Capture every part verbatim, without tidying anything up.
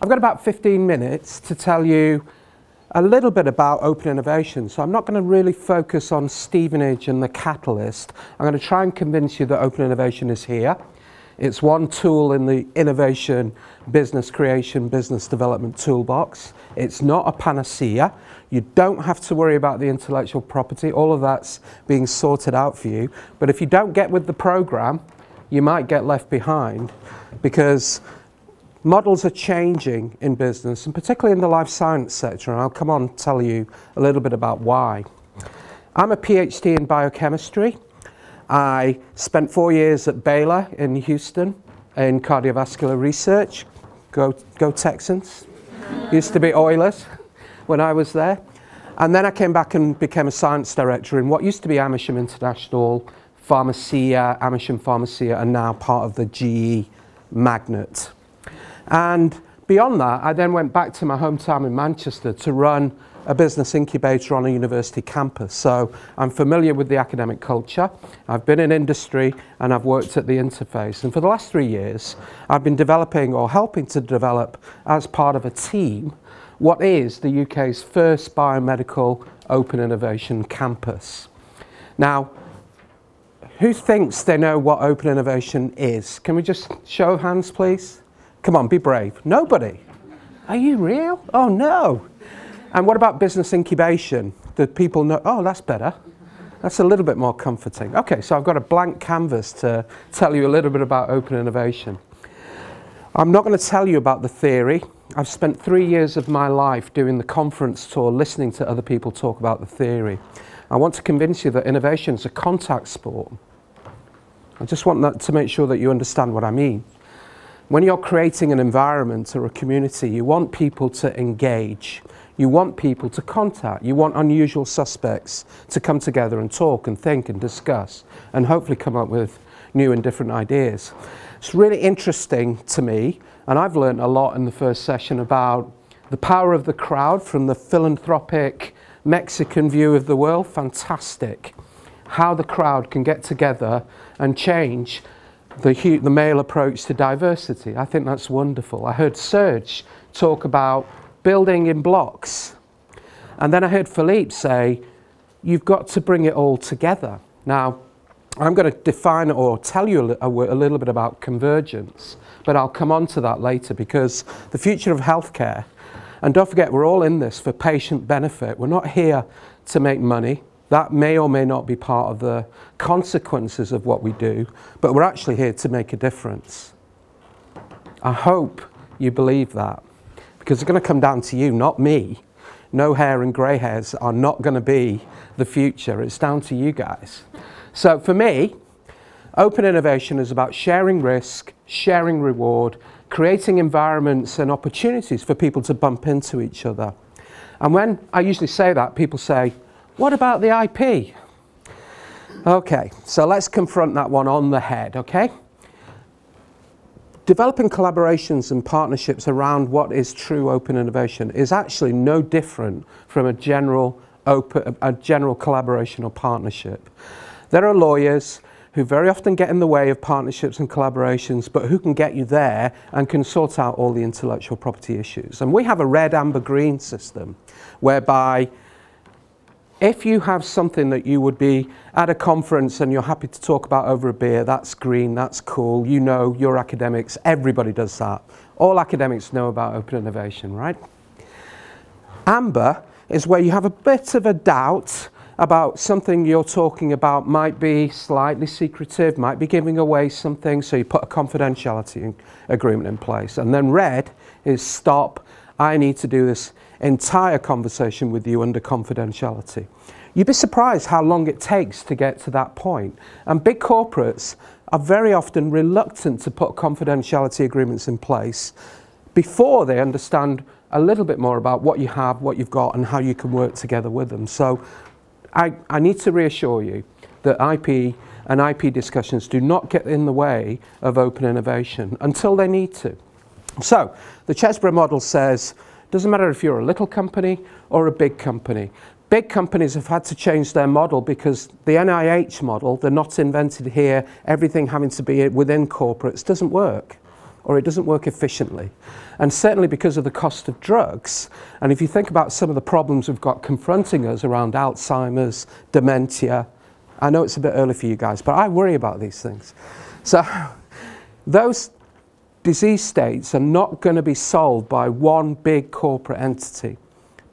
I've got about fifteen minutes to tell you a little bit about open innovation. So I'm not going to really focus on Stevenage and the Catalyst. I'm going to try and convince you that open innovation is here. It's one tool in the innovation, business creation, business development toolbox. It's not a panacea. You don't have to worry about the intellectual property. All of that's being sorted out for you. But if you don't get with the program, you might get left behind, because models are changing in business, and particularly in the life science sector, and I'll come on and tell you a little bit about why. I'm a PhD in biochemistry. I spent four years at Baylor in Houston in cardiovascular research. Go, go Texans. Used to be Oilers when I was there. And then I came back and became a science director in what used to be Amersham International Pharmacia, Amersham Pharmacia, and now part of the G E Magnet. And beyond that, I then went back to my hometown in Manchester to run a business incubator on a university campus. So I'm familiar with the academic culture. I've been in industry and I've worked at the interface. And for the last three years, I've been developing or helping to develop as part of a team what is the U K's first biomedical open innovation campus. Now, who thinks they know what open innovation is? Can we just show hands, please? Come on, be brave. Nobody. Are you real? Oh, no. And what about business incubation? Do people know? Oh, that's better. That's a little bit more comforting. Okay, so I've got a blank canvas to tell you a little bit about open innovation. I'm not going to tell you about the theory. I've spent three years of my life doing the conference tour, listening to other people talk about the theory. I want to convince you that innovation is a contact sport. I just want that to make sure that you understand what I mean. When you're creating an environment or a community, you want people to engage. You want people to contact. You want unusual suspects to come together and talk and think and discuss and hopefully come up with new and different ideas. It's really interesting to me, and I've learned a lot in the first session about the power of the crowd from the philanthropic Mexican view of the world. Fantastic. How the crowd can get together and change The, the male approach to diversity. I think that's wonderful. I heard Serge talk about building in blocks. And then I heard Philippe say, you've got to bring it all together. Now, I'm going to define or tell you a, a, a little bit about convergence, but I'll come on to that later, because the future of healthcare, and don't forget, we're all in this for patient benefit. We're not here to make money. That may or may not be part of the consequences of what we do, but we're actually here to make a difference. I hope you believe that, because it's going to come down to you, not me. No hair and grey hairs are not going to be the future. It's down to you guys. So for me, open innovation is about sharing risk, sharing reward, creating environments and opportunities for people to bump into each other. And when I usually say that, people say, what about the I P? Okay, so let's confront that one on the head, okay? Developing collaborations and partnerships around what is true open innovation is actually no different from a general, open, a general collaboration or partnership. There are lawyers who very often get in the way of partnerships and collaborations, but who can get you there and can sort out all the intellectual property issues. And we have a red, amber, green system whereby if you have something that you would be at a conference and you're happy to talk about over a beer, that's green, that's cool, you know, you're academics, everybody does that. All academics know about open innovation, right? Amber is where you have a bit of a doubt about something you're talking about might be slightly secretive, might be giving away something, so you put a confidentiality agreement in place. And then red is stop, I need to do this entire conversation with you under confidentiality. You'd be surprised how long it takes to get to that point. And big corporates are very often reluctant to put confidentiality agreements in place before they understand a little bit more about what you have, what you've got, and how you can work together with them. So I, I need to reassure you that I P and I P discussions do not get in the way of open innovation until they need to. So the Chesbrough model says, doesn't matter if you're a little company or a big company. Big companies have had to change their model because the N I H model, the not invented here, everything having to be within corporates, doesn't work. or it doesn't work efficiently. And certainly because of the cost of drugs, and if you think about some of the problems we've got confronting us around Alzheimer's, dementia, I know it's a bit early for you guys, but I worry about these things. So those disease states are not going to be solved by one big corporate entity.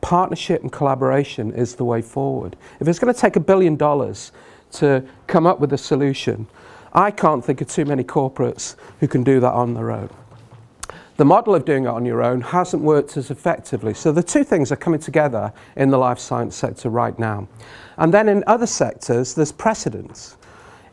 Partnership and collaboration is the way forward. If it's going to take a billion dollars to come up with a solution, I can't think of too many corporates who can do that on their own. The model of doing it on your own hasn't worked as effectively. So the two things are coming together in the life science sector right now. And then in other sectors, there's precedence.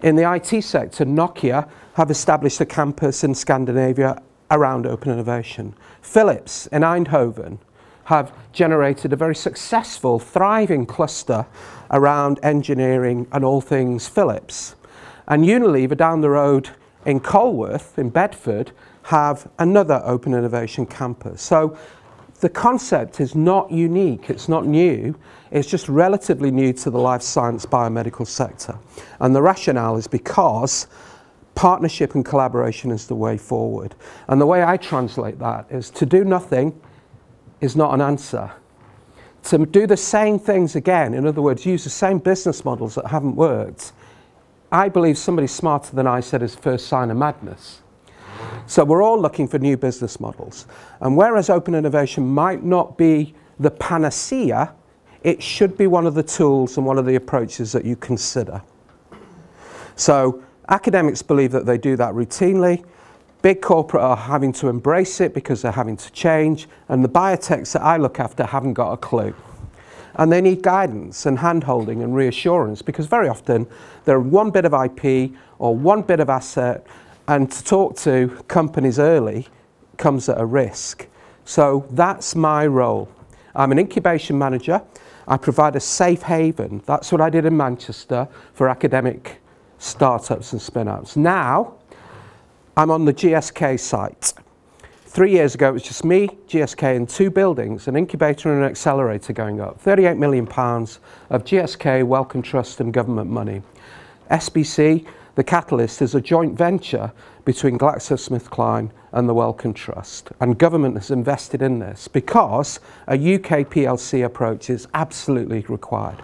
In the I T sector, Nokia have established a campus in Scandinavia around open innovation. Philips in Eindhoven have generated a very successful, thriving cluster around engineering and all things Philips. And Unilever down the road in Colworth, in Bedford, have another open innovation campus. So the concept is not unique, it's not new, it's just relatively new to the life science biomedical sector. And the rationale is because partnership and collaboration is the way forward. And the way I translate that is to do nothing is not an answer. To do the same things again, in other words, use the same business models that haven't worked, I believe somebody smarter than I said is the first sign of madness. So we're all looking for new business models. And whereas open innovation might not be the panacea, it should be one of the tools and one of the approaches that you consider. So academics believe that they do that routinely. Big corporate are having to embrace it because they're having to change. And the biotechs that I look after haven't got a clue. And they need guidance and hand-holding and reassurance because very often they're one bit of I P or one bit of asset, and to talk to companies early comes at a risk. So that's my role. I'm an incubation manager. I provide a safe haven. That's what I did in Manchester for academic startups and spin-outs. Now I'm on the G S K site. Three years ago it was just me, G S K in two buildings, an incubator and an accelerator going up. thirty-eight million pounds of G S K, Wellcome Trust and government money. S B C, the Catalyst, is a joint venture between GlaxoSmithKline and the Wellcome Trust, and government has invested in this because a U K P L C approach is absolutely required.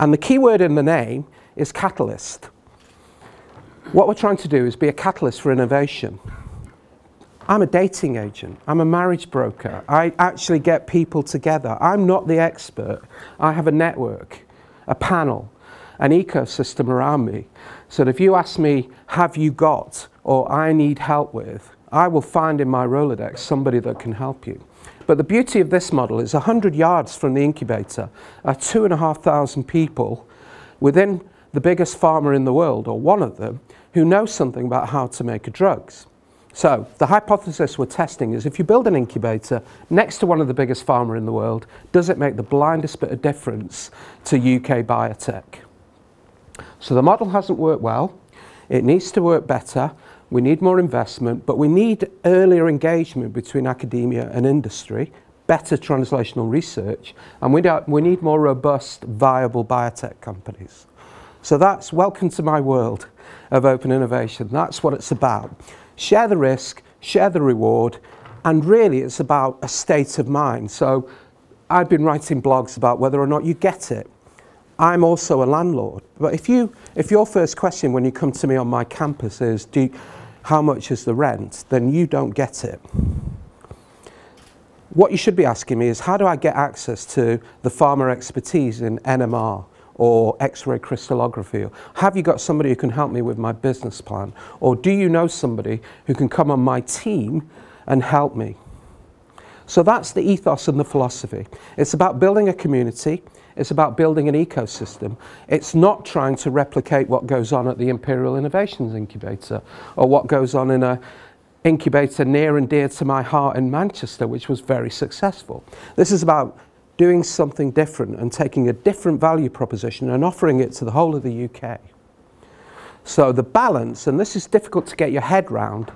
And the key word in the name is catalyst. What we're trying to do is be a catalyst for innovation. I'm a dating agent, I'm a marriage broker, I actually get people together. I'm not the expert, I have a network, a panel, an ecosystem around me. So that if you ask me, have you got, or I need help with, I will find in my Rolodex somebody that can help you. But the beauty of this model is one hundred yards from the incubator are two and a half thousand people within the biggest pharma in the world, or one of them, who know something about how to make drugs. So the hypothesis we're testing is if you build an incubator next to one of the biggest pharma in the world, does it make the blindest bit of difference to U K biotech? So the model hasn't worked well, it needs to work better, we need more investment, but we need earlier engagement between academia and industry, better translational research, and we, don't, we need more robust, viable biotech companies. So that's welcome to my world of open innovation, that's what it's about. Share the risk, share the reward, and really it's about a state of mind. So I've been writing blogs about whether or not you get it. I'm also a landlord, but if, you, if your first question when you come to me on my campus is do you, how much is the rent, then you don't get it. What you should be asking me is how do I get access to the pharma expertise in N M R or X-ray crystallography? Or have you got somebody who can help me with my business plan? Or do you know somebody who can come on my team and help me? So that's the ethos and the philosophy. It's about building a community. It's about building an ecosystem. It's not trying to replicate what goes on at the Imperial Innovations Incubator or what goes on in an incubator near and dear to my heart in Manchester, which was very successful. This is about doing something different and taking a different value proposition and offering it to the whole of the U K. So the balance, and this is difficult to get your head round,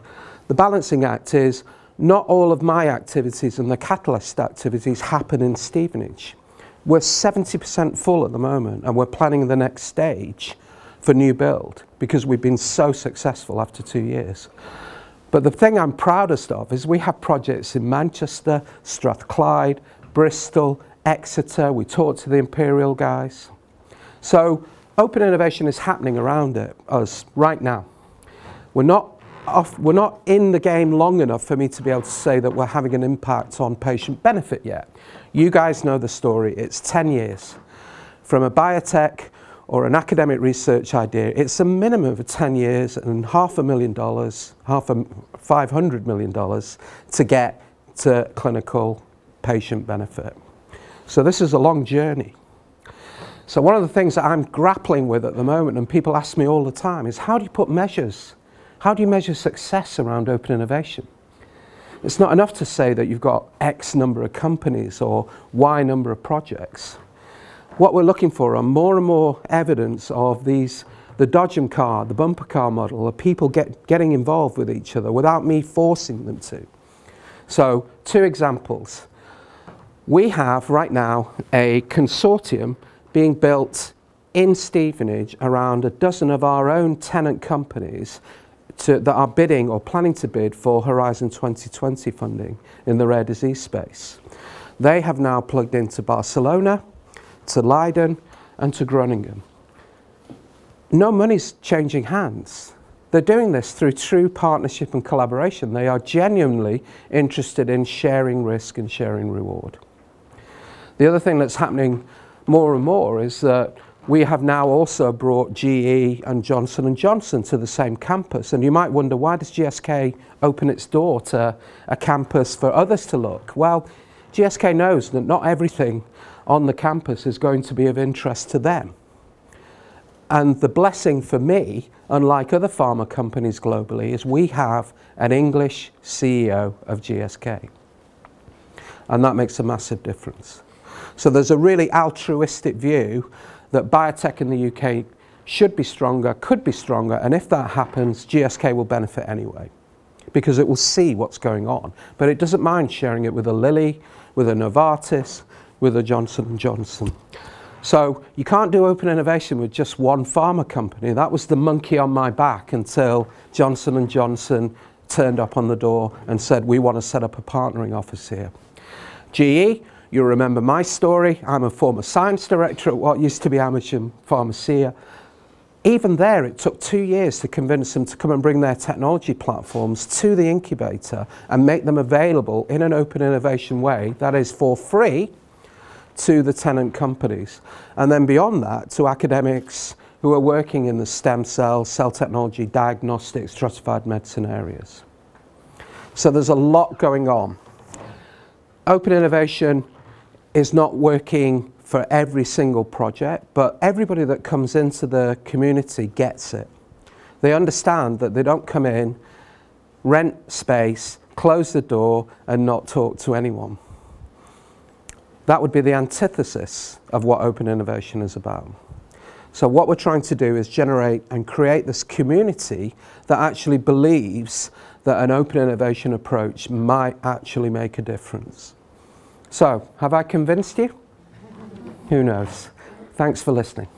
the balancing act is not all of my activities and the Catalyst activities happen in Stevenage. We're seventy percent full at the moment and we're planning the next stage for new build because we've been so successful after two years. But the thing I'm proudest of is we have projects in Manchester, Strathclyde, Bristol, Exeter. We talked to the Imperial guys. So open innovation is happening around it, us right now. We're not, off, we're not in the game long enough for me to be able to say that we're having an impact on patient benefit yet. You guys know the story. It's ten years. From a biotech or an academic research idea, it's a minimum of ten years and half a million dollars, half a five hundred million dollars to get to clinical patient benefit. So this is a long journey. So one of the things that I'm grappling with at the moment, and people ask me all the time, is how do you put measures? How do you measure success around open innovation? It's not enough to say that you've got X number of companies or Y number of projects. What we're looking for are more and more evidence of these, the Dodgem car, the bumper car model, of people get, getting involved with each other without me forcing them to. So two examples. We have right now a consortium being built in Stevenage around a dozen of our own tenant companies to, that are bidding or planning to bid for Horizon twenty twenty funding in the rare disease space. They have now plugged into Barcelona, to Leiden, and to Groningen. No money's changing hands. They're doing this through true partnership and collaboration. They are genuinely interested in sharing risk and sharing reward. The other thing that's happening more and more is that we have now also brought G E and Johnson and Johnson to the same campus. And you might wonder, why does G S K open its door to a campus for others to look? Well, G S K knows that not everything on the campus is going to be of interest to them. And the blessing for me, unlike other pharma companies globally, is we have an English C E O of G S K. And that makes a massive difference. So there's a really altruistic view that biotech in the U K should be stronger, could be stronger, and if that happens, G S K will benefit anyway, because it will see what's going on. But it doesn't mind sharing it with a Lilly, with a Novartis, with a Johnson and Johnson. So you can't do open innovation with just one pharma company. That was the monkey on my back until Johnson and Johnson turned up on the door and said, we want to set up a partnering office here. G E, you remember my story. I'm a former science director at what used to be Amersham Pharmacia. Even there, it took two years to convince them to come and bring their technology platforms to the incubator and make them available in an open innovation way, that is for free, to the tenant companies, and then beyond that to academics who are working in the stem cell, cell technology, diagnostics, stratified medicine areas. So there's a lot going on. Open innovation is not working for every single project, but everybody that comes into the community gets it. They understand that they don't come in, rent space, close the door and not talk to anyone. That would be the antithesis of what open innovation is about. So what we're trying to do is generate and create this community that actually believes that an open innovation approach might actually make a difference. So, have I convinced you? Who knows? Thanks for listening.